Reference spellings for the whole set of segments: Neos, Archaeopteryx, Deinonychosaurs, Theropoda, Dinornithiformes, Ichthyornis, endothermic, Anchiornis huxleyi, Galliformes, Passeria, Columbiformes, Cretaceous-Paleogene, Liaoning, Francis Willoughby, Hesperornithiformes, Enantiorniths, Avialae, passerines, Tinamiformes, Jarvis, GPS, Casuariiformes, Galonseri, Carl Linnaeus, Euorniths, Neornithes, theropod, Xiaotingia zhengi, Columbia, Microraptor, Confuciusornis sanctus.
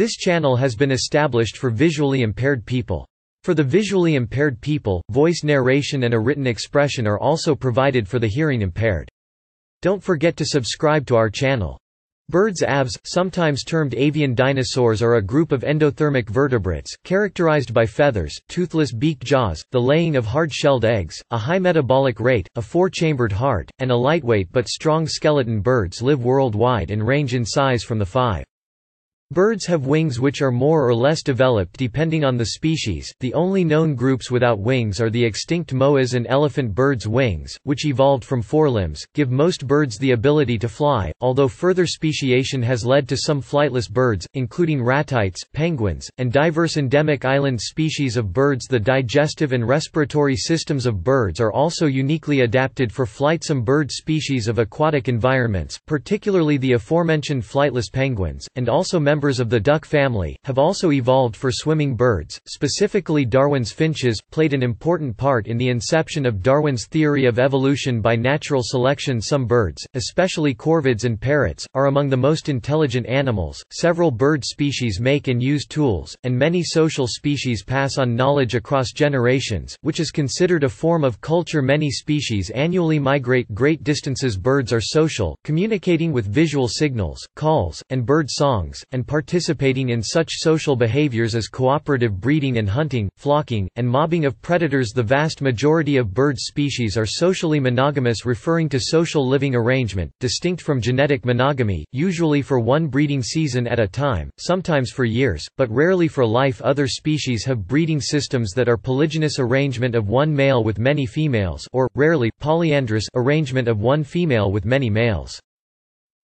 This channel has been established for visually impaired people. For the visually impaired people, voice narration and a written expression are also provided for the hearing impaired. Don't forget to subscribe to our channel. Birds' aves, sometimes termed avian dinosaurs, are a group of endothermic vertebrates, characterized by feathers, toothless beaked jaws, the laying of hard-shelled eggs, a high metabolic rate, a four-chambered heart, and a lightweight but strong skeleton. Birds live worldwide and range in size from the 5. Birds have wings which are more or less developed depending on the species. The only known groups without wings are the extinct moas and elephant birds. Wings, which evolved from forelimbs, give most birds the ability to fly, although further speciation has led to some flightless birds, including ratites, penguins, and diverse endemic island species of birds. The digestive and respiratory systems of birds are also uniquely adapted for flight. Some bird species of aquatic environments, particularly the aforementioned flightless penguins, and also members of the duck family, have also evolved for swimming. Birds, specifically Darwin's finches, played an important part in the inception of Darwin's theory of evolution by natural selection. Some birds, especially corvids and parrots, are among the most intelligent animals. Several bird species make and use tools, and many social species pass on knowledge across generations, which is considered a form of culture. Many species annually migrate great distances. Birds are social, communicating with visual signals, calls, and bird songs, and participating in such social behaviors as cooperative breeding and hunting, flocking, and mobbing of predators. The vast majority of bird species are socially monogamous, referring to social living arrangement, distinct from genetic monogamy, usually for one breeding season at a time, sometimes for years, but rarely for life. Other species have breeding systems that are polygynous arrangement of one male with many females, or, rarely, polyandrous arrangement of one female with many males.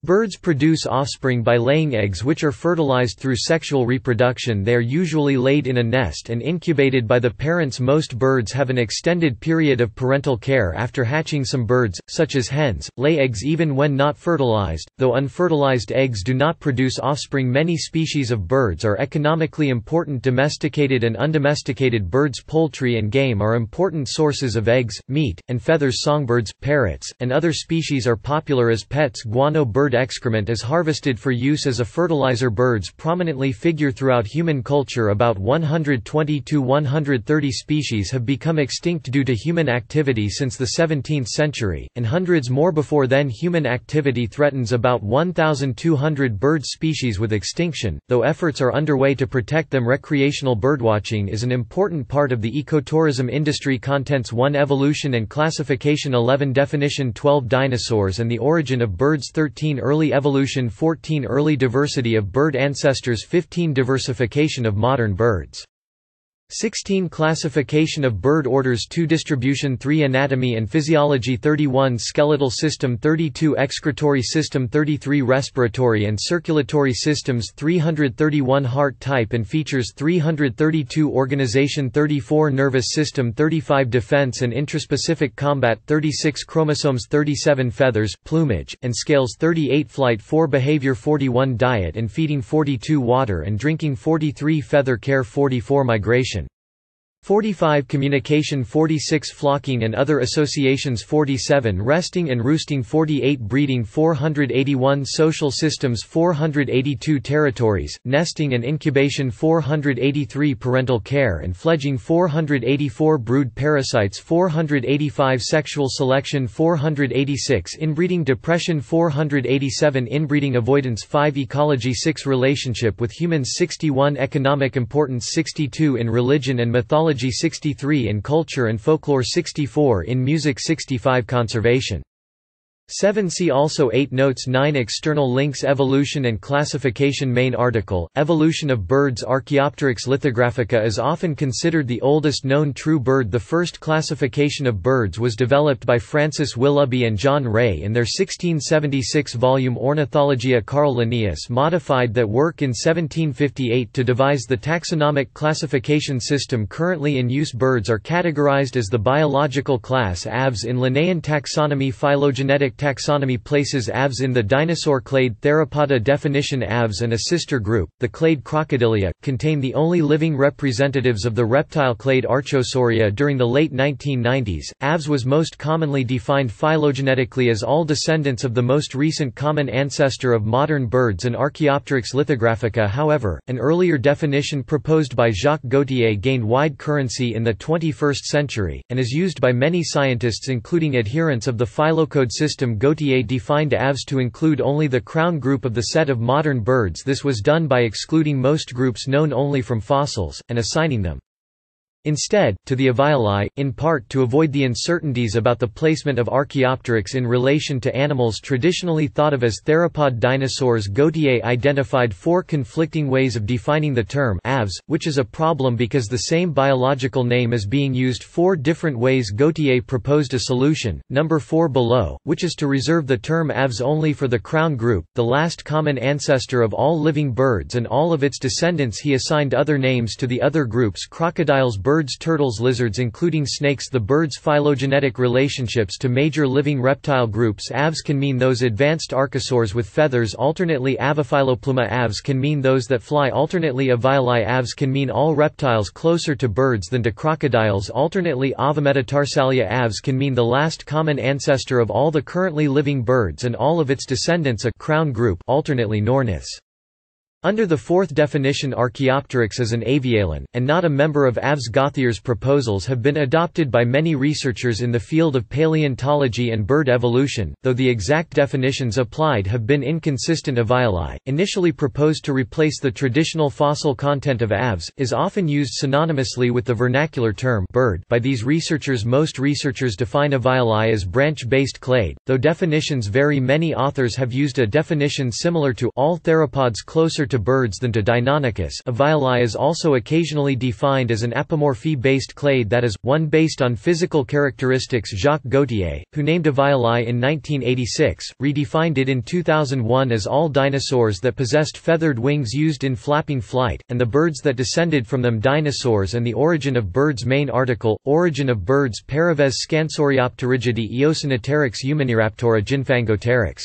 Birds produce offspring by laying eggs which are fertilized through sexual reproduction. They are usually laid in a nest and incubated by the parents. Most birds have an extended period of parental care after hatching. Some birds, such as hens, lay eggs even when not fertilized, though unfertilized eggs do not produce offspring. Many species of birds are economically important. Domesticated and undomesticated birds, poultry and game are important sources of eggs, meat, and feathers. Songbirds, parrots, and other species are popular as pets. Guano bird excrement is harvested for use as a fertilizer. Birds prominently figure throughout human culture. About 120 to 130 species have become extinct due to human activity since the 17th century, and hundreds more before then. Human activity threatens about 1,200 bird species with extinction, though efforts are underway to protect them. Recreational birdwatching is an important part of the ecotourism industry. Contents 1 Evolution and classification 11 Definition 12 Dinosaurs and the origin of birds 13 Early evolution 14 Early diversity of bird ancestors 15 Diversification of modern birds 16 Classification of bird orders 2 Distribution 3 Anatomy and physiology 31 Skeletal system 32 Excretory system 33 Respiratory and circulatory systems 331 Heart type and features 332 Organization 34 Nervous system 35 Defense and intraspecific combat 36 Chromosomes 37 Feathers, plumage, and scales 38 Flight 4 Behavior 41 Diet and feeding 42 Water and drinking 43 Feather care 44 Migration 45 Communication 46 Flocking and other associations 47 Resting and roosting 48 Breeding 481 Social systems 482 Territories, nesting and incubation 483 Parental care and fledging 484 Brood parasites 485 Sexual selection 486 Inbreeding depression 487 Inbreeding avoidance 5 Ecology 6 Relationship with humans 61 Economic importance 62 In religion and mythology 63 in culture and folklore 64 in music 65 conservation 7 See also 8 Notes 9 External links Evolution and classification Main article, Evolution of birds. Archaeopteryx lithographica is often considered the oldest known true bird. The first classification of birds was developed by Francis Willoughby and John Ray in their 1676 volume Ornithologia. Carl Linnaeus modified that work in 1758 to devise the taxonomic classification system currently in use. Birds are categorized as the biological class Aves in Linnaean taxonomy, phylogenetic taxonomy places Aves in the dinosaur clade Theropoda. Definition: Aves and a sister group, the clade Crocodilia, contain the only living representatives of the reptile clade Archosaura. During the late 1990s, Aves was most commonly defined phylogenetically as all descendants of the most recent common ancestor of modern birds and Archaeopteryx lithographica. However, an earlier definition proposed by Jacques Gauthier gained wide currency in the 21st century, and is used by many scientists including adherents of the phylocode system. Gauthier defined Aves to include only the crown group of the set of modern birds. This was done by excluding most groups known only from fossils, and assigning them instead to the Avialae, in part to avoid the uncertainties about the placement of Archaeopteryx in relation to animals traditionally thought of as theropod dinosaurs. Gautier identified four conflicting ways of defining the term Aves, which is a problem because the same biological name is being used four different ways. Gautier proposed a solution, number 4 below, which is to reserve the term Aves only for the crown group, the last common ancestor of all living birds and all of its descendants. He assigned other names to the other groups: crocodiles, birds, turtles, lizards, including snakes. The birds' phylogenetic relationships to major living reptile groups. Aves can mean those advanced archosaurs with feathers, alternately Aviphylopluma. Aves can mean those that fly, alternately Avialae. Aves can mean all reptiles closer to birds than to crocodiles, alternately Avimetatarsalia. Aves can mean the last common ancestor of all the currently living birds and all of its descendants, a crown group, alternately Neornithes. Under the fourth definition, Archaeopteryx is an avialin, and not a member of Aves. Gauthier's proposals have been adopted by many researchers in the field of paleontology and bird evolution, though the exact definitions applied have been inconsistent. Avialae, initially proposed to replace the traditional fossil content of Aves, is often used synonymously with the vernacular term bird by these researchers. Most researchers define Avialae as branch-based clade, though definitions vary. Many authors have used a definition similar to all theropods closer to birds than to Deinonychus. Avialae is also occasionally defined as an apomorphy-based clade, that is, one based on physical characteristics. Jacques Gauthier, who named Avialae in 1986, redefined it in 2001 as all dinosaurs that possessed feathered wings used in flapping flight, and the birds that descended from them. Dinosaurs and the Origin of Birds. Main article, Origin of Birds. Paraves Scansoriopterigidae Eosinoteryx Euornithoptera Ginfangoteryx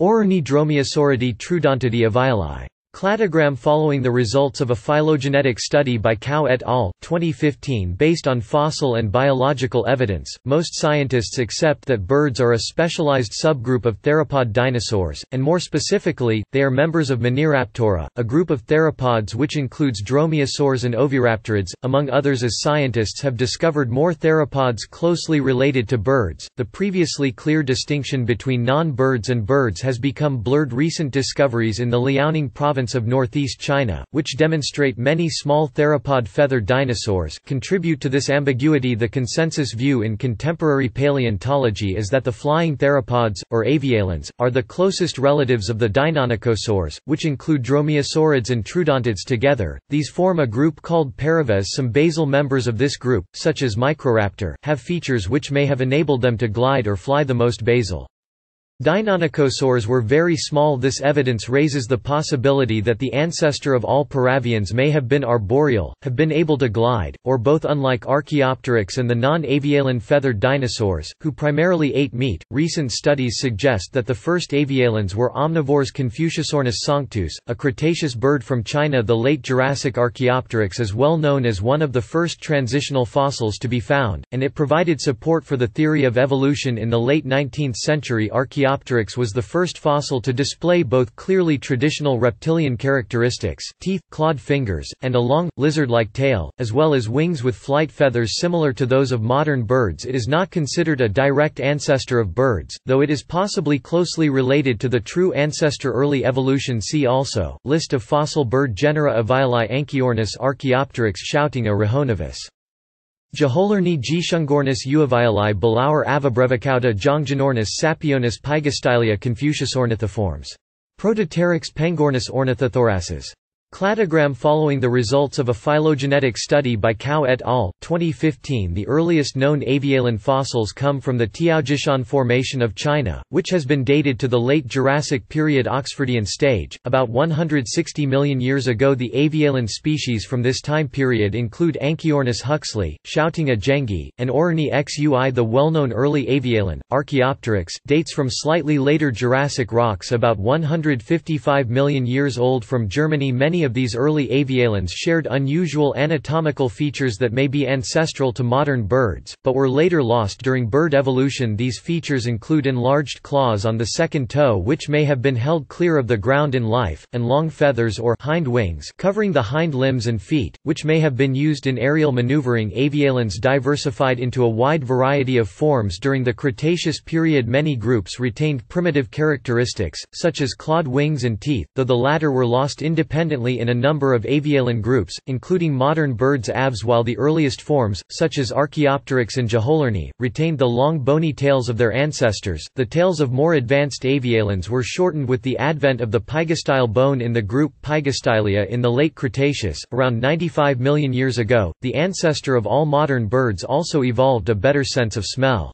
Ornidromiasauridae Trudontidae Avialae. Cladogram following the results of a phylogenetic study by Cao et al. 2015 based on fossil and biological evidence. Most scientists accept that birds are a specialized subgroup of theropod dinosaurs, and more specifically, they are members of Maniraptora, a group of theropods which includes dromaeosaurs and oviraptorids, among others. As scientists have discovered more theropods closely related to birds, the previously clear distinction between non-birds and birds has become blurred. Recent discoveries in the Liaoning province of northeast China, which demonstrate many small theropod feathered dinosaurs, contribute to this ambiguity. The consensus view in contemporary paleontology is that the flying theropods, or avialins, are the closest relatives of the Deinonychosaurs, which include dromaeosaurids and trudontids together. These form a group called Paraves. Some basal members of this group, such as Microraptor, have features which may have enabled them to glide or fly. The most basal Deinonychosaurs were very small. This evidence raises the possibility that the ancestor of all Paravians may have been arboreal, have been able to glide, or both. Unlike Archaeopteryx and the non-avialin feathered dinosaurs, who primarily ate meat, recent studies suggest that the first avialins were omnivores. Confuciusornis sanctus, a Cretaceous bird from China. The late Jurassic Archaeopteryx is well known as one of the first transitional fossils to be found, and it provided support for the theory of evolution in the late 19th century. Archaeopteryx was the first fossil to display both clearly traditional reptilian characteristics, teeth, clawed fingers, and a long, lizard-like tail, as well as wings with flight feathers similar to those of modern birds. It is not considered a direct ancestor of birds, though it is possibly closely related to the true ancestor. Early evolution. See also, list of fossil bird genera. Avialae, Anchiornis, Archaeopteryx, Xiaotingia rhohonovis, Jeholornis, Jishungornis, Uavialae, Balaur, Avibrevicauda, Jongjonornis, Sapionis, Pygostylia, Confuciusornithiformes, Prototeryx, Pangornis, Ornithothoraces. Cladogram following the results of a phylogenetic study by Cao et al. 2015. The earliest known Avialae fossils come from the Tiaojishan Formation of China, which has been dated to the late Jurassic period Oxfordian stage, about 160 million years ago. The Avialae species from this time period include Anchiornis huxleyi, Xiaotingia zhengi, and Orni xui. The well-known early Avialae, Archaeopteryx, dates from slightly later Jurassic rocks about 155 million years old from Germany. Many of these early Avialae shared unusual anatomical features that may be ancestral to modern birds, but were later lost during bird evolution. These features include enlarged claws on the second toe, which may have been held clear of the ground in life, and long feathers or hind wings covering the hind limbs and feet, which may have been used in aerial maneuvering. Avialae diversified into a wide variety of forms during the Cretaceous period. Many groups retained primitive characteristics, such as clawed wings and teeth, though the latter were lost independently in a number of Avialae groups, including modern birds' avs, while the earliest forms, such as Archaeopteryx and Jeholornis, retained the long bony tails of their ancestors. The tails of more advanced Avialae were shortened with the advent of the pygostyle bone in the group Pygostylia in the late Cretaceous, around 95 million years ago. The ancestor of all modern birds also evolved a better sense of smell.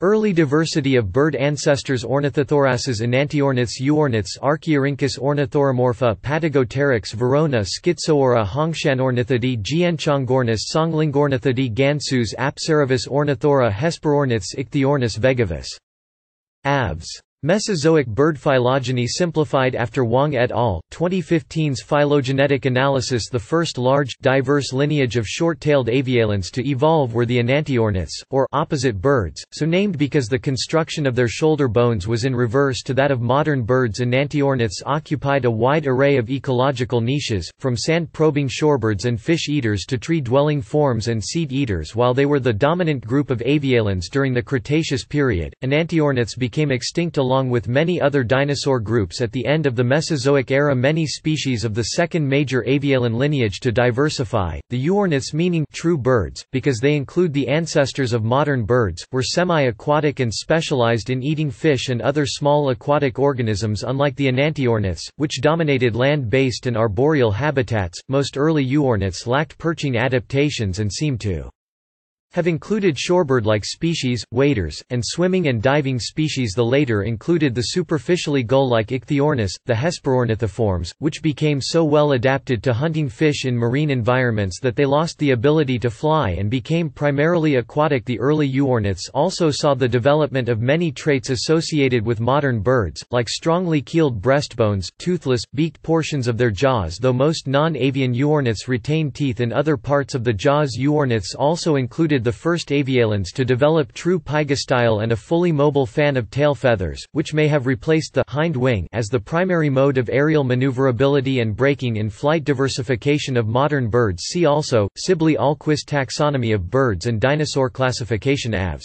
Early diversity of bird ancestors: Ornithothoraces, Enantiorniths, Euorniths, Archaeorhynchus, Ornithoromorpha, Patagoteryx, Verona, Schizoaura, Hongshanornithidae, Gianchongornis, Songlingornithidae, Gansus, Apsaravis, Ornithora, Hesperorniths, Ichthyornis, vegavis. Avs. Mesozoic bird phylogeny simplified after Wang et al. 2015's phylogenetic analysis. The first large, diverse lineage of short-tailed Avialae to evolve were the Enantiorniths, or opposite birds, so named because the construction of their shoulder bones was in reverse to that of modern birds. Enantiorniths occupied a wide array of ecological niches, from sand-probing shorebirds and fish-eaters to tree-dwelling forms and seed-eaters. While they were the dominant group of Avialae during the Cretaceous period, Enantiorniths became extinct along with many other dinosaur groups at the end of the Mesozoic era. Many species of the second major Avialae lineage to diversify, the Euorniths, meaning true birds, because they include the ancestors of modern birds, were semi-aquatic and specialized in eating fish and other small aquatic organisms. Unlike the Enantiorniths, which dominated land-based and arboreal habitats, most early Euorniths lacked perching adaptations and seemed to have included shorebird-like species, waders, and swimming and diving species. The later included the superficially gull-like Ichthyornis, the Hesperornithiformes, which became so well adapted to hunting fish in marine environments that they lost the ability to fly and became primarily aquatic. The early Euorniths also saw the development of many traits associated with modern birds, like strongly keeled breastbones, toothless, beaked portions of their jaws. Though most non-avian Euorniths retained teeth in other parts of the jaws, Euorniths also included the first Avialae to develop true pygostyle and a fully mobile fan of tail feathers, which may have replaced the hind wing as the primary mode of aerial maneuverability and braking in flight. Diversification of modern birds. See also Sibley-Ahlquist taxonomy of birds and dinosaur classification. Avs.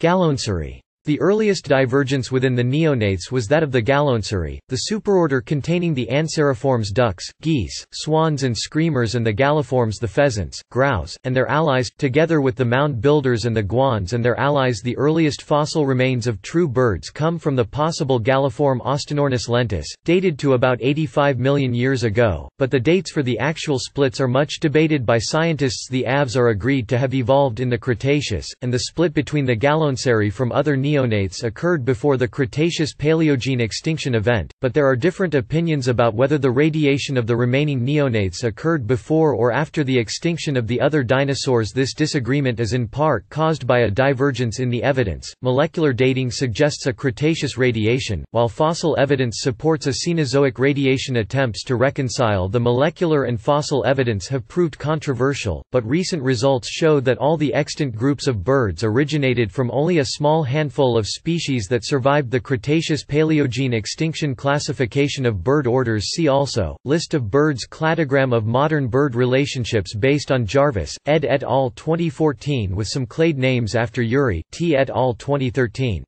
Galonseri. The earliest divergence within the Neonates was that of the Galonseri, the superorder containing the Anseriformes, ducks, geese, swans and screamers, and the Galliformes, the pheasants, grouse, and their allies, together with the mound builders and the guans and their allies. The earliest fossil remains of true birds come from the possible Galliform Austenornis lentis, dated to about 85 million years ago, but the dates for the actual splits are much debated by scientists. The avs are agreed to have evolved in the Cretaceous, and the split between the Galonseri from other Neonates occurred before the Cretaceous-Paleogene extinction event, but there are different opinions about whether the radiation of the remaining Neonates occurred before or after the extinction of the other dinosaurs. This disagreement is in part caused by a divergence in the evidence. Molecular dating suggests a Cretaceous radiation, while fossil evidence supports a Cenozoic radiation. Attempts to reconcile the molecular and fossil evidence have proved controversial, but recent results show that all the extant groups of birds originated from only a small handful of species that survived the Cretaceous-Paleogene extinction. Classification of bird orders. See also list of birds. Cladogram of modern bird relationships based on Jarvis, Ed et al. 2014, with some clade names after Urey, T et al. 2013.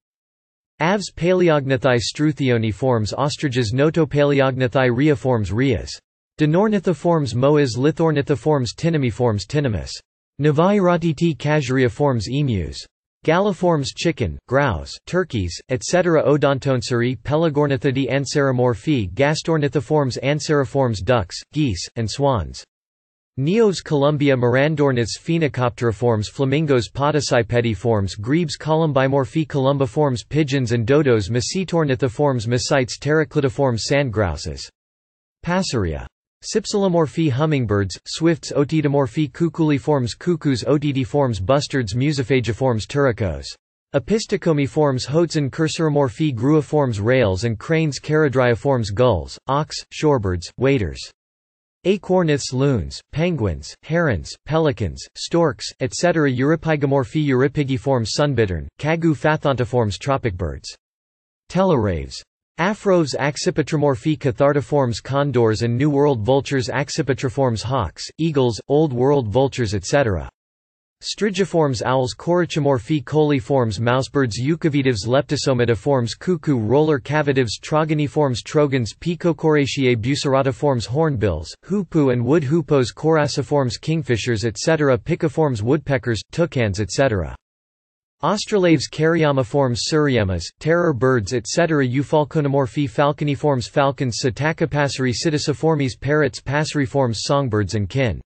Avs: Paleognathi, Struthioniformes, ostriches, Notopaleognathi, Rheaformes, rheas, Dinornithiformes, moas, Lithornithiformes, Tinamiformes, tinamus, Nevirotiti, Casuariiformes, emus. Galliformes chicken, grouse, turkeys, etc. Odontoceri, Pelagornithidae, Anseromorphae, Gastornithiformes, Anseriformes, ducks, geese, and swans. Neos, Columbia, Mirandorniths, Phenicopteriformes, Flamingos, Podocipediformes, Grebes, Columbimorphae, Columbiformes, pigeons and dodos, Mesetornithiformes, Mesites, Pteroclitiformes, sandgrouses. Passeria. Cypsilomorphae, hummingbirds, swifts, Otidomorphae, Cuculiformes, cuckoos, Otidiformes, bustards, Musophagiformes, turricos. Opistocomiformes, Hoots and Cursoromorphae, Gruiformes, rails and cranes, Charadriiformes, gulls, auks, shorebirds, waders. Acorniths, loons, penguins, herons, pelicans, storks, etc. Euripygomorphae, Eurypygiformes, sunbittern, Kagu, Fathontiformes, tropicbirds. Telaraves. Afroves, Accipitromorphae, Cathartiformes, condors and New World vultures, Accipitriformes, hawks, eagles, Old World vultures, etc. Strigiformes, owls, Corychomorphae, Coliformes, mousebirds, Eucovitives, Leptisomatiformes, cuckoo, roller cavitives, Trogoniformes, trogons, Picocoraceae, Buceratiformes, hornbills, hoopoe and wood hoopos, Coraciformes, kingfishers, etc. Picoformes, woodpeckers, toucans, etc. Australaves, Caryamiformes, Suryamas, terror birds, etc. Eufalconomorphae, Falconiformes, falcons, Psittacopasseri, Psittaciformes, parrots, Passeriformes, songbirds and kin.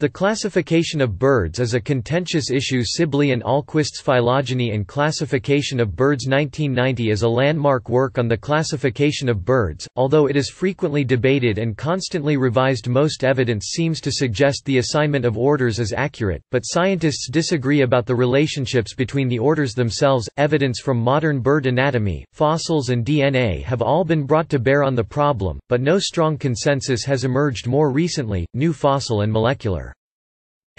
The classification of birds is a contentious issue. Sibley and Ahlquist's Phylogeny and Classification of Birds 1990 is a landmark work on the classification of birds, although it is frequently debated and constantly revised. Most evidence seems to suggest the assignment of orders is accurate, but scientists disagree about the relationships between the orders themselves. Evidence from modern bird anatomy, fossils and DNA have all been brought to bear on the problem, but no strong consensus has emerged. More recently, new fossil and molecular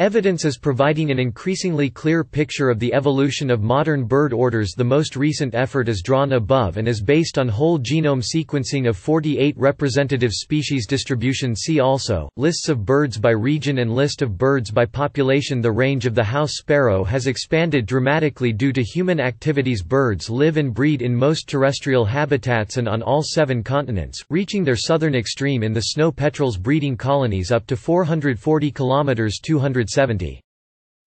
evidence is providing an increasingly clear picture of the evolution of modern bird orders. The most recent effort is drawn above and is based on whole genome sequencing of 48 representative species distribution. See also, lists of birds by region and list of birds by population. The range of the house sparrow has expanded dramatically due to human activities. Birds live and breed in most terrestrial habitats and on all 7 continents, reaching their southern extreme in the snow petrels' breeding colonies up to 440 kilometers (270).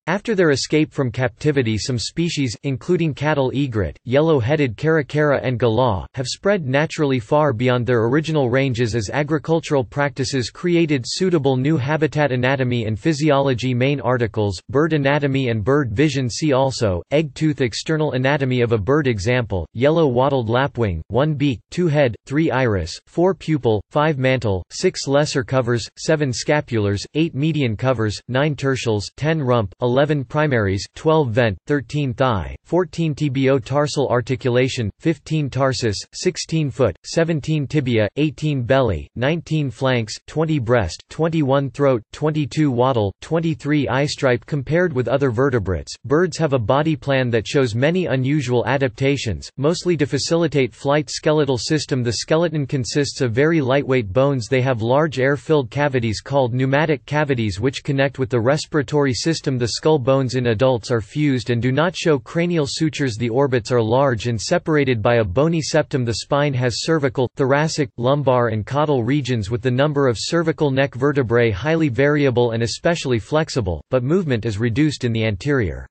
After their escape from captivity, some species, including cattle egret, yellow-headed caracara and galah, have spread naturally far beyond their original ranges as agricultural practices created suitable new habitat. Anatomy and physiology. Main articles, bird anatomy and bird vision. See also, egg-tooth, external anatomy of a bird. Example, yellow-wattled lapwing, 1 beak, 2 head, 3 iris, 4 pupil, 5 mantle, 6 lesser covers, 7 scapulars, 8 median covers, 9 tertials, 10 rump, 11 primaries, 12 vent, 13 thigh, 14 tibio. Tarsal articulation, 15 tarsus, 16 foot, 17 tibia, 18 belly, 19 flanks, 20 breast, 21 throat, 22 wattle, 23 eye stripe. Compared with other vertebrates, birds have a body plan that shows many unusual adaptations, mostly to facilitate flight. Skeletal system. The skeleton consists of very lightweight bones. They have large air-filled cavities called pneumatic cavities which connect with the respiratory system. The skull bones in adults are fused and do not show cranial sutures. The orbits are large and separated by a bony septum. The spine has cervical, thoracic, lumbar and caudal regions, with the number of cervical neck vertebrae highly variable and especially flexible, but movement is reduced in the anterior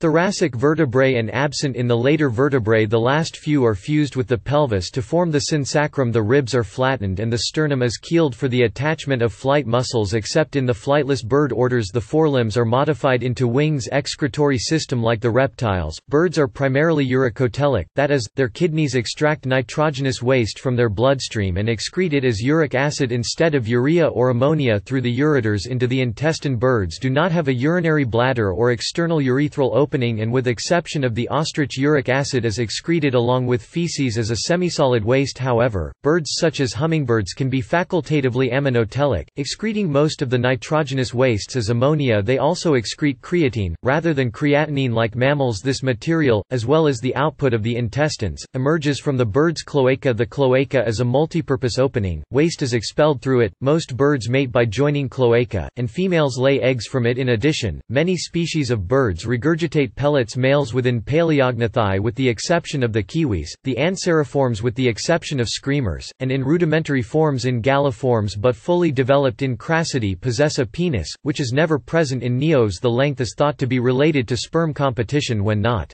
thoracic vertebrae and absent in the later vertebrae. The last few are fused with the pelvis to form the synsacrum. The ribs are flattened and the sternum is keeled for the attachment of flight muscles. Except in the flightless bird orders, the forelimbs are modified into wings. Excretory system. Like the reptiles, birds are primarily uricotelic, that is, their kidneys extract nitrogenous waste from their bloodstream and excrete it as uric acid instead of urea or ammonia through the ureters into the intestine. Birds do not have a urinary bladder or external urethral opening. And with exception of the ostrich, uric acid is excreted along with feces as a semisolid waste. However, birds such as hummingbirds can be facultatively aminotelic, excreting most of the nitrogenous wastes as ammonia. They also excrete creatine, rather than creatinine like mammals. This material, as well as the output of the intestines, emerges from the bird's cloaca. The cloaca is a multipurpose opening. Waste is expelled through it. Most birds mate by joining cloaca, and females lay eggs from it. In addition, many species of birds regurgitate lactate pellets males within Paleognathi with the exception of the kiwis, the Anseriformes with the exception of screamers, and in rudimentary forms in Galliformes but fully developed in Crassidae possess a penis, which is never present in Neos. The length is thought to be related to sperm competition when not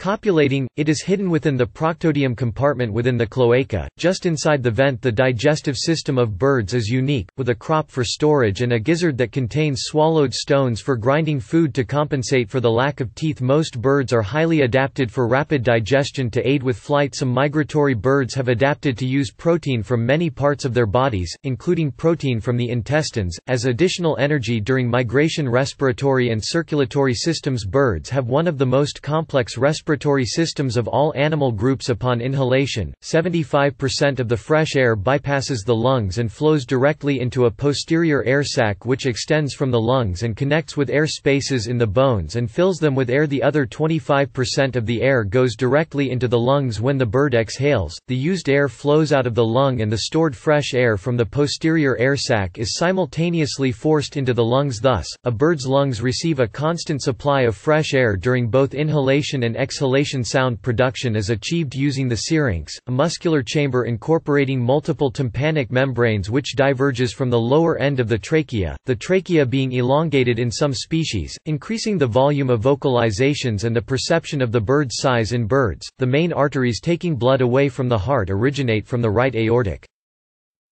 copulating, it is hidden within the proctodium compartment within the cloaca, just inside the vent. The digestive system of birds is unique, with a crop for storage and a gizzard that contains swallowed stones for grinding food to compensate for the lack of teeth. Most birds are highly adapted for rapid digestion to aid with flight. Some migratory birds have adapted to use protein from many parts of their bodies, including protein from the intestines, as additional energy during migration. Respiratory and circulatory systems. Birds have one of the most complex respiratory systems of all animal groups. Upon inhalation, 75% of the fresh air bypasses the lungs and flows directly into a posterior air sac which extends from the lungs and connects with air spaces in the bones and fills them with air. The other 25% of the air goes directly into the lungs. When the bird exhales, the used air flows out of the lung and the stored fresh air from the posterior air sac is simultaneously forced into the lungs. Thus, a bird's lungs receive a constant supply of fresh air during both inhalation and exhalation. Sound production is achieved using the syrinx, a muscular chamber incorporating multiple tympanic membranes which diverges from the lower end of the trachea, the trachea being elongated in some species, increasing the volume of vocalizations and the perception of the bird's size in birds. The main arteries taking blood away from the heart originate from the right aortic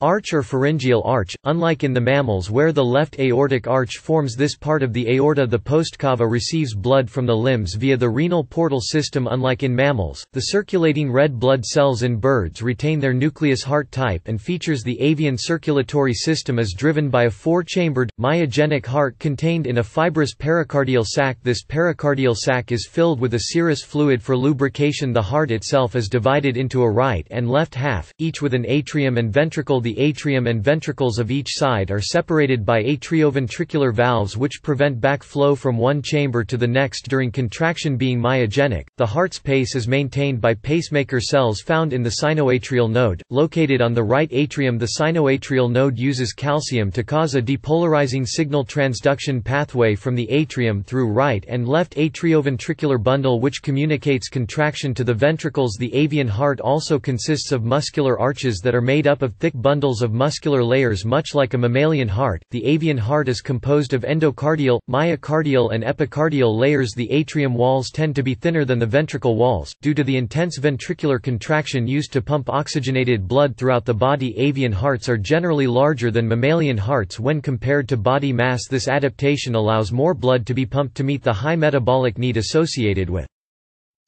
arch or pharyngeal arch, unlike in the mammals where the left aortic arch forms this part of the aorta. The postcava receives blood from the limbs via the renal portal system. Unlike in mammals, the circulating red blood cells in birds retain their nucleus. Heart type and features. The avian circulatory system is driven by a four-chambered, myogenic heart contained in a fibrous pericardial sac. This pericardial sac is filled with a serous fluid for lubrication. The heart itself is divided into a right and left half, each with an atrium and ventricle. The atrium and ventricles of each side are separated by atrioventricular valves which prevent backflow from one chamber to the next during contraction. Being myogenic, the heart's pace is maintained by pacemaker cells found in the sinoatrial node, located on the right atrium. The sinoatrial node uses calcium to cause a depolarizing signal transduction pathway from the atrium through right and left atrioventricular bundle which communicates contraction to the ventricles. The avian heart also consists of muscular arches that are made up of thick bundles of muscular layers much like a mammalian heart. The avian heart is composed of endocardial, myocardial and epicardial layers. The atrium walls tend to be thinner than the ventricle walls, due to the intense ventricular contraction used to pump oxygenated blood throughout the body. Avian hearts are generally larger than mammalian hearts when compared to body mass. This adaptation allows more blood to be pumped to meet the high metabolic need associated with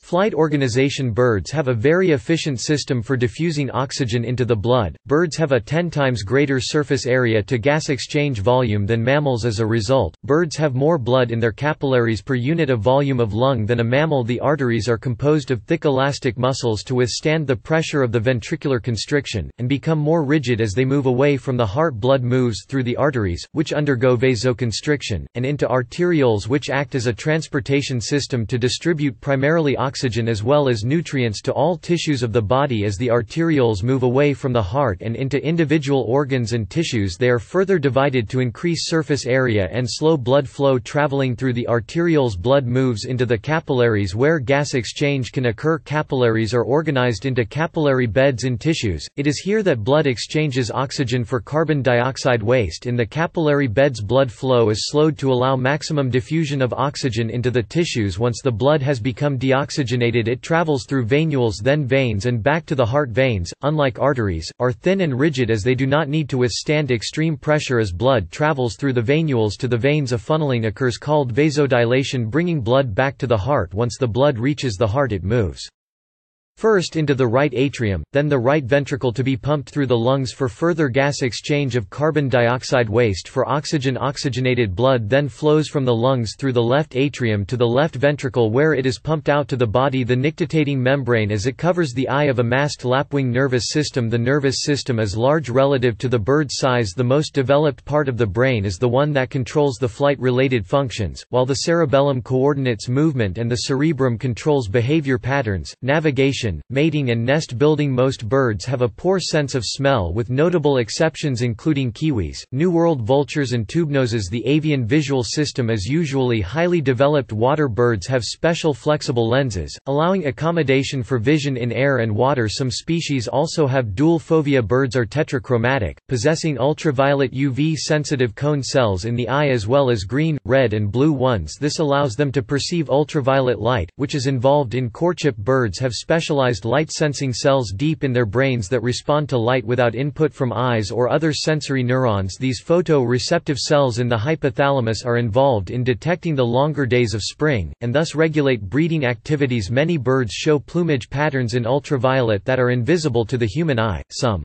flight organization. Birds have a very efficient system for diffusing oxygen into the blood. Birds have a 10 times greater surface area to gas exchange volume than mammals. As a result, birds have more blood in their capillaries per unit of volume of lung than a mammal. The arteries are composed of thick elastic muscles to withstand the pressure of the ventricular constriction, and become more rigid as they move away from the heart. Blood moves through the arteries, which undergo vasoconstriction, and into arterioles which act as a transportation system to distribute primarily oxygen as well as nutrients to all tissues of the body. As the arterioles move away from the heart and into individual organs and tissues, they are further divided to increase surface area and slow blood flow. Traveling through the arterioles, blood moves into the capillaries where gas exchange can occur. Capillaries are organized into capillary beds in tissues. It is here that blood exchanges oxygen for carbon dioxide waste in the capillary beds. Blood flow is slowed to allow maximum diffusion of oxygen into the tissues. Once the blood has become deoxygenated, it travels through venules, then veins and back to the heart. Veins, unlike arteries, are thin and rigid as they do not need to withstand extreme pressure. As blood travels through the venules to the veins, a funneling occurs called vasodilation, bringing blood back to the heart. Once the blood reaches the heart, it moves first into the right atrium, then the right ventricle to be pumped through the lungs for further gas exchange of carbon dioxide waste for oxygen. Oxygenated blood then flows from the lungs through the left atrium to the left ventricle where it is pumped out to the body. The nictitating membrane as it covers the eye of a masked lapwing. Nervous system. The nervous system is large relative to the bird's size. The most developed part of the brain is the one that controls the flight-related functions, while the cerebellum coordinates movement and the cerebrum controls behavior patterns, navigation, reproduction, mating and nest building. Most birds have a poor sense of smell, with notable exceptions including kiwis, New World vultures and tubenoses. The avian visual system is usually highly developed. Water birds have special flexible lenses, allowing accommodation for vision in air and water. Some species also have dual fovea. Birds are tetrachromatic, possessing ultraviolet UV-sensitive cone cells in the eye as well as green, red and blue ones. This allows them to perceive ultraviolet light, which is involved in courtship. Birds have specialized light-sensing cells deep in their brains that respond to light without input from eyes or other sensory neurons. These photoreceptive cells in the hypothalamus are involved in detecting the longer days of spring, and thus regulate breeding activities. Many birds show plumage patterns in ultraviolet that are invisible to the human eye. Some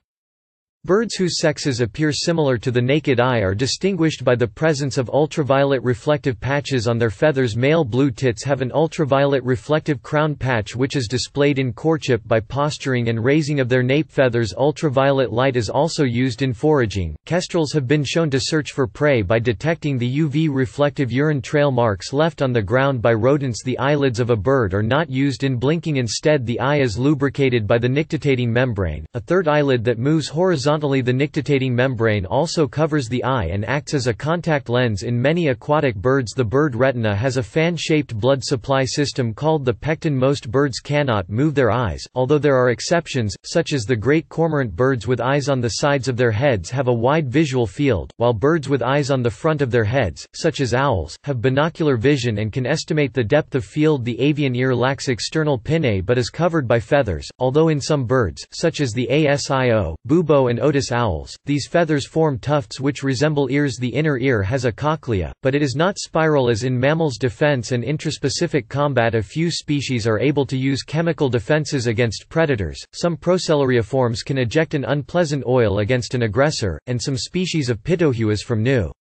birds whose sexes appear similar to the naked eye are distinguished by the presence of ultraviolet reflective patches on their feathers. Male blue tits have an ultraviolet reflective crown patch which is displayed in courtship by posturing and raising of their nape feathers. Ultraviolet light is also used in foraging. Kestrels have been shown to search for prey by detecting the UV reflective urine trail marks left on the ground by rodents. The eyelids of a bird are not used in blinking. Instead, the eye is lubricated by the nictitating membrane, a third eyelid that moves horizontally. The nictitating membrane also covers the eye and acts as a contact lens in many aquatic birds. The bird retina has a fan-shaped blood supply system called the pecten. Most birds cannot move their eyes, although there are exceptions, such as the great cormorant. Birds with eyes on the sides of their heads have a wide visual field, while birds with eyes on the front of their heads, such as owls, have binocular vision and can estimate the depth of field. The avian ear lacks external pinnae but is covered by feathers, although in some birds, such as the asio, bubo and Otis owls, these feathers form tufts which resemble ears. The inner ear has a cochlea, but it is not spiral as in mammals. Defense and intraspecific combat. A few species are able to use chemical defenses against predators, some Procellariiformes can eject an unpleasant oil against an aggressor, and some species of pitohuas from New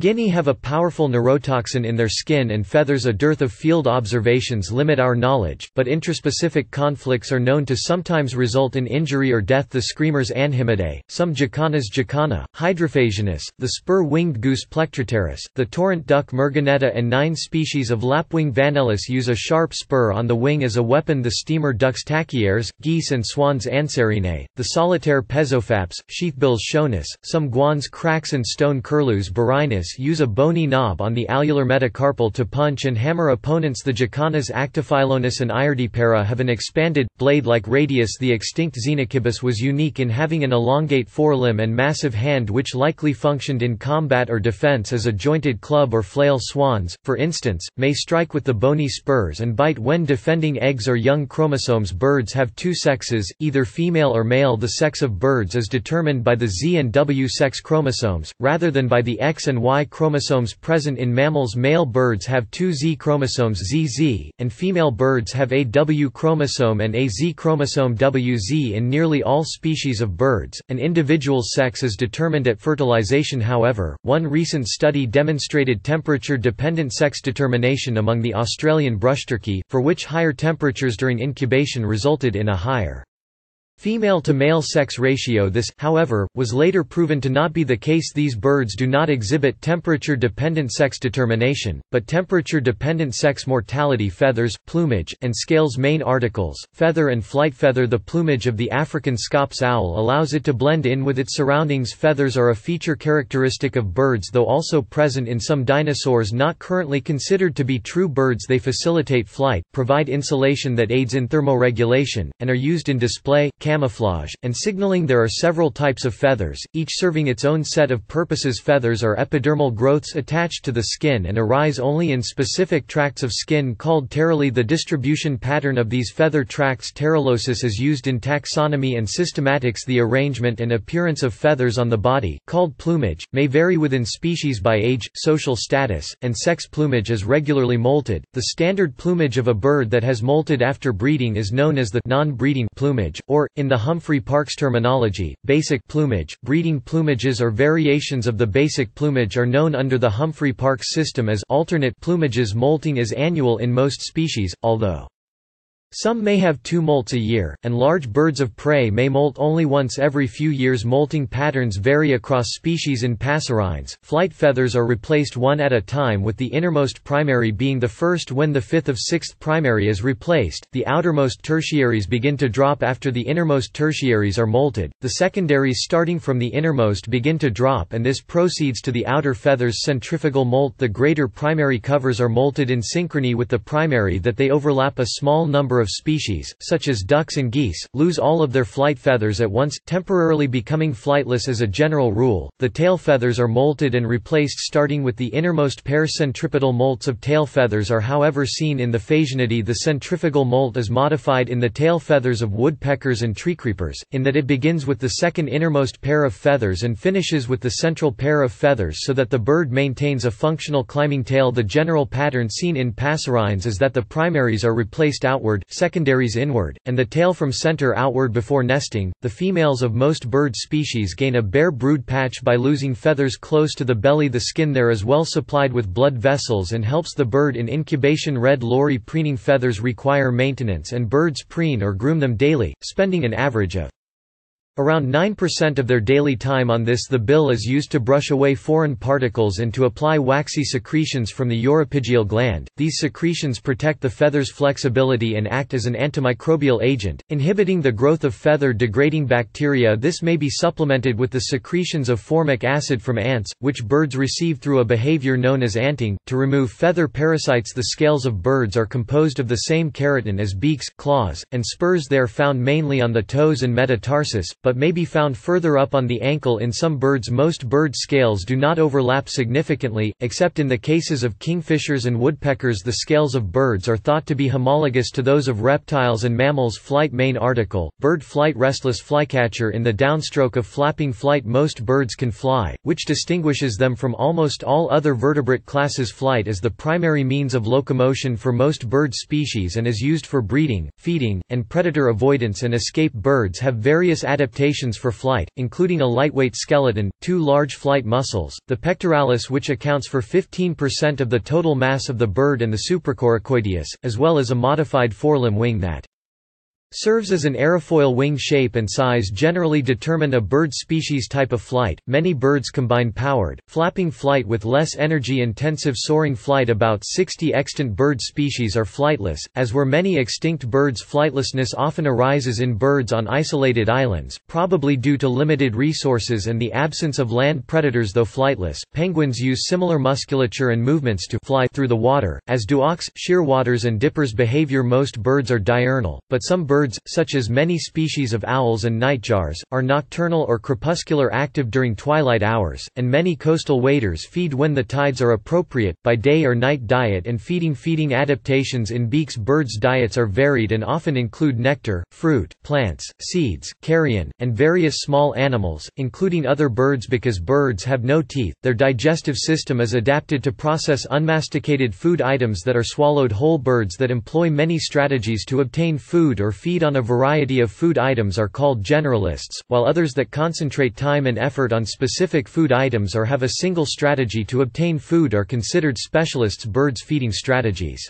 Guinea have a powerful neurotoxin in their skin and feathers. A dearth of field observations limit our knowledge, but intraspecific conflicts are known to sometimes result in injury or death. The screamers Anhimidae, some Jacanas jacana, Hydrophagianus, the spur-winged goose Plectroteris, the torrent duck Merganetta and 9 species of lapwing Vanellus use a sharp spur on the wing as a weapon. The steamer ducks Tachyres, geese and swans Anserinea, the solitaire Pezophaps, sheathbills Schonus, some guans Crax and stone curlews Barinus use a bony knob on the alular metacarpal to punch and hammer opponents. The jacanas Actophyllonus and Iridipara have an expanded, blade-like radius. The extinct Xenocibus was unique in having an elongate forelimb and massive hand which likely functioned in combat or defense as a jointed club or flail. Swans, for instance, may strike with the bony spurs and bite when defending eggs or young chromosomes. Birds have 2 sexes, either female or male. The sex of birds is determined by the Z and W sex chromosomes, rather than by the X and Y chromosomes present in mammals. Male birds have 2 Z chromosomes ZZ, and female birds have a W chromosome and a Z chromosome WZ. In nearly all species of birds, an individual's sex is determined at fertilization. However, one recent study demonstrated temperature-dependent sex determination among the Australian brush turkey, for which higher temperatures during incubation resulted in a higher female-to-male sex ratio. This, however, was later proven to not be the case. These birds do not exhibit temperature-dependent sex determination, but temperature-dependent sex mortality. Feathers, plumage, and scales. Main articles: feather and flight. Feather. The plumage of the African Scops owl allows it to blend in with its surroundings. Feathers are a feature characteristic of birds, though also present in some dinosaurs not currently considered to be true birds. They facilitate flight, provide insulation that aids in thermoregulation, and are used in display, camouflage, and signaling. There are several types of feathers, each serving its own set of purposes. Feathers are epidermal growths attached to the skin and arise only in specific tracts of skin called pterale. The distribution pattern of these feather tracts. Pteralosis is used in taxonomy and systematics. The arrangement and appearance of feathers on the body, called plumage, may vary within species by age, social status, and sex. Plumage is regularly molted. The standard plumage of a bird that has molted after breeding is known as the non-breeding plumage, or, in the Humphrey Park's terminology, basic plumage. Breeding plumages or variations of the basic plumage are known under the Humphrey Park system as alternate plumages. Molting is annual in most species, although Some may have two molts a year, and large birds of prey may molt only once every few years. Molting patterns vary across species. In passerines, flight feathers are replaced one at a time, with the innermost primary being the first. When the fifth of sixth primary is replaced, the outermost tertiaries begin to drop after the innermost tertiaries are molted. The secondaries starting from the innermost begin to drop, and this proceeds to the outer feathers. Centrifugal molt. The greater primary covers are molted in synchrony with the primary that they overlap. A small number of species, such as ducks and geese, lose all of their flight feathers at once, temporarily becoming flightless. As a general rule, the tail feathers are molted and replaced starting with the innermost pair. Centripetal molts of tail feathers are however seen in the Phasianidae. The centrifugal molt is modified in the tail feathers of woodpeckers and treecreepers, in that it begins with the second innermost pair of feathers and finishes with the central pair of feathers, so that the bird maintains a functional climbing tail. The general pattern seen in passerines is that the primaries are replaced outward, secondaries inward, and the tail from center outward. Before nesting, the females of most bird species gain a bare brood patch by losing feathers close to the belly. The skin there is well supplied with blood vessels and helps the bird in incubation. Red lory preening feathers require maintenance, and birds preen or groom them daily, spending an average of around 9% of their daily time on this. The bill is used to brush away foreign particles and to apply waxy secretions from the uropygial gland. These secretions protect the feather's flexibility and act as an antimicrobial agent, inhibiting the growth of feather-degrading bacteria. This may be supplemented with the secretions of formic acid from ants, which birds receive through a behavior known as anting, to remove feather parasites. The scales of birds are composed of the same keratin as beaks, claws, and spurs. They are found mainly on the toes and metatarsus, but may be found further up on the ankle in some birds. Most bird scales do not overlap significantly, except in the cases of kingfishers and woodpeckers. The scales of birds are thought to be homologous to those of reptiles and mammals. Flight. Main article, bird flight. Restless flycatcher. In the downstroke of flapping flight most birds can fly, which distinguishes them from almost all other vertebrate classes. Flight is the primary means of locomotion for most bird species and is used for breeding, feeding, and predator avoidance and escape. Birds have various adaptations for flight, including a lightweight skeleton, two large flight muscles, the pectoralis which accounts for 15% of the total mass of the bird, and the suprachoroideus, as well as a modified forelimb wing that serves as an aerofoil. Wing shape and size generally determine a bird species. Type of flight. Many birds combine powered, flapping flight with less energy-intensive soaring flight. About 60 extant bird species are flightless, as were many extinct birds. Flightlessness often arises in birds on isolated islands, probably due to limited resources and the absence of land predators. Though flightless, penguins use similar musculature and movements to fly through the water, as do auks, shearwaters, and dippers. Behavior. Most birds are diurnal, but some birds, such as many species of owls and nightjars, are nocturnal or crepuscular, active during twilight hours, and many coastal waders feed when the tides are appropriate, by day or night. Diet and feeding. Feeding adaptations in beaks. Birds' diets are varied and often include nectar, fruit, plants, seeds, carrion, and various small animals, including other birds. Because birds have no teeth, their digestive system is adapted to process unmasticated food items that are swallowed whole. Birds that employ many strategies to obtain food or feed on a variety of food items are called generalists, while others that concentrate time and effort on specific food items or have a single strategy to obtain food are considered specialists. Birds' feeding strategies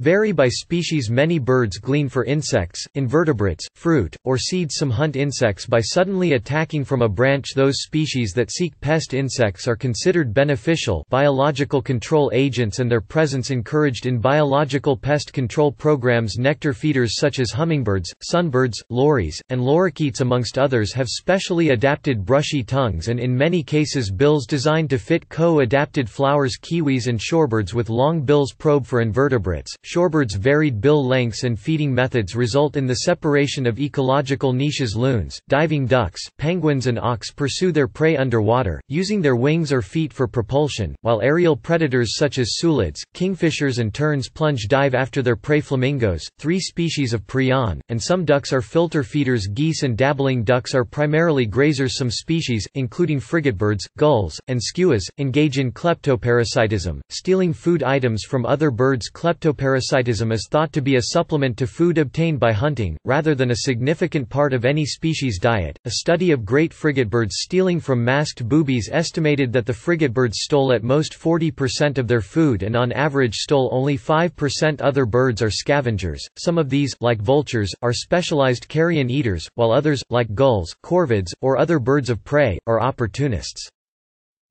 vary by species. Many birds glean for insects, invertebrates, fruit, or seeds. Some hunt insects by suddenly attacking from a branch. Those species that seek pest insects are considered beneficial biological control agents, and their presence encouraged in biological pest control programs. Nectar feeders such as hummingbirds, sunbirds, lories, and lorikeets amongst others have specially adapted brushy tongues and in many cases bills designed to fit co-adapted flowers. Kiwis and shorebirds with long bills probe for invertebrates. Shorebirds' varied bill lengths and feeding methods result in the separation of ecological niches. Loons, diving ducks, penguins, and auks pursue their prey underwater, using their wings or feet for propulsion, while aerial predators such as sulids, kingfishers, and terns plunge dive after their prey. Flamingos, three species of prion, and some ducks are filter feeders. Geese and dabbling ducks are primarily grazers. Some species, including frigatebirds, gulls, and skuas, engage in kleptoparasitism, stealing food items from other birds. Kleptoparasitism parasitism is thought to be a supplement to food obtained by hunting, rather than a significant part of any species' diet. A study of great frigatebirds stealing from masked boobies estimated that the frigatebirds stole at most 40% of their food and on average stole only 5%. Other birds are scavengers. Some of these, like vultures, are specialized carrion eaters, while others, like gulls, corvids, or other birds of prey, are opportunists.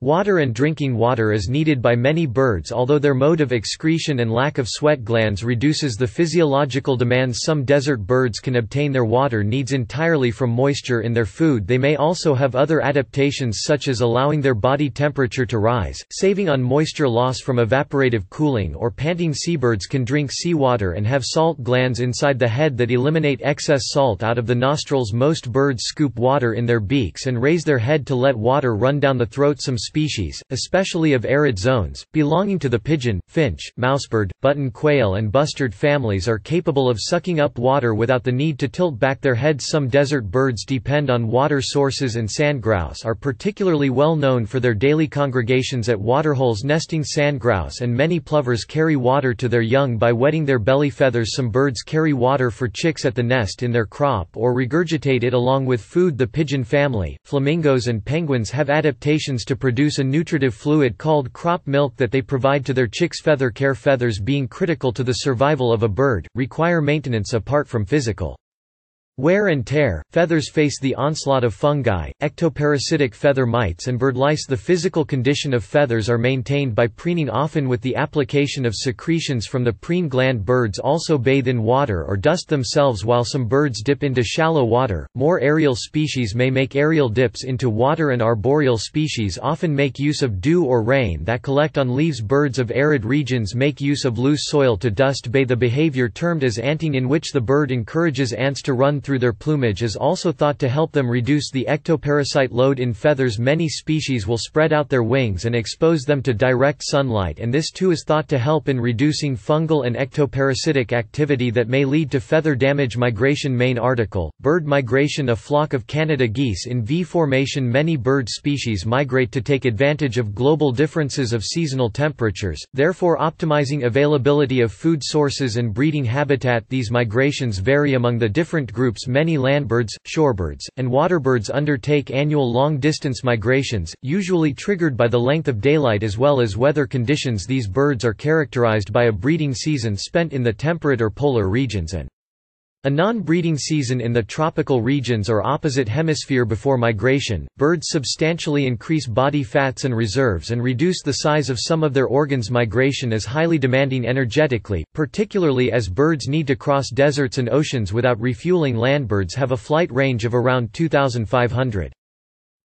Water and drinking water is needed by many birds, although their mode of excretion and lack of sweat glands reduces the physiological demands. Some desert birds can obtain their water needs entirely from moisture in their food. They may also have other adaptations, such as allowing their body temperature to rise, saving on moisture loss from evaporative cooling, or panting. Seabirds can drink seawater and have salt glands inside the head that eliminate excess salt out of the nostrils. Most birds scoop water in their beaks and raise their head to let water run down the throat. Some species, especially of arid zones, belonging to the pigeon, finch, mousebird, button quail and bustard families are capable of sucking up water without the need to tilt back their heads. Some desert birds depend on water sources, and sandgrouse are particularly well known for their daily congregations at waterholes. Nesting sandgrouse and many plovers carry water to their young by wetting their belly feathers. Some birds carry water for chicks at the nest in their crop or regurgitate it along with food. The pigeon family, flamingos and penguins have adaptations to produce a nutritive fluid called crop milk that they provide to their chicks. Feather care, feathers being critical to the survival of a bird, require maintenance apart from physical wear and tear. Feathers face the onslaught of fungi, ectoparasitic feather mites and bird lice. The physical condition of feathers are maintained by preening, often with the application of secretions from the preen gland. Birds also bathe in water or dust themselves, while some birds dip into shallow water. More aerial species may make aerial dips into water, and arboreal species often make use of dew or rain that collect on leaves. Birds of arid regions make use of loose soil to dust bathe. The behavior termed as anting, in which the bird encourages ants to run through their plumage, is also thought to help them reduce the ectoparasite load in feathers. Many species will spread out their wings and expose them to direct sunlight, and this too is thought to help in reducing fungal and ectoparasitic activity that may lead to feather damage. Migration. Main article, Bird Migration. A flock of Canada geese in V formation. Many bird species migrate to take advantage of global differences of seasonal temperatures, therefore optimizing availability of food sources and breeding habitat. These migrations vary among the different groups. Many landbirds, shorebirds, and waterbirds undertake annual long-distance migrations, usually triggered by the length of daylight as well as weather conditions. These birds are characterized by a breeding season spent in the temperate or polar regions and a non-breeding season in the tropical regions or opposite hemisphere. Before migration, birds substantially increase body fats and reserves and reduce the size of some of their organs. Migration is highly demanding energetically, particularly as birds need to cross deserts and oceans without refueling. Landbirds have a flight range of around 2,500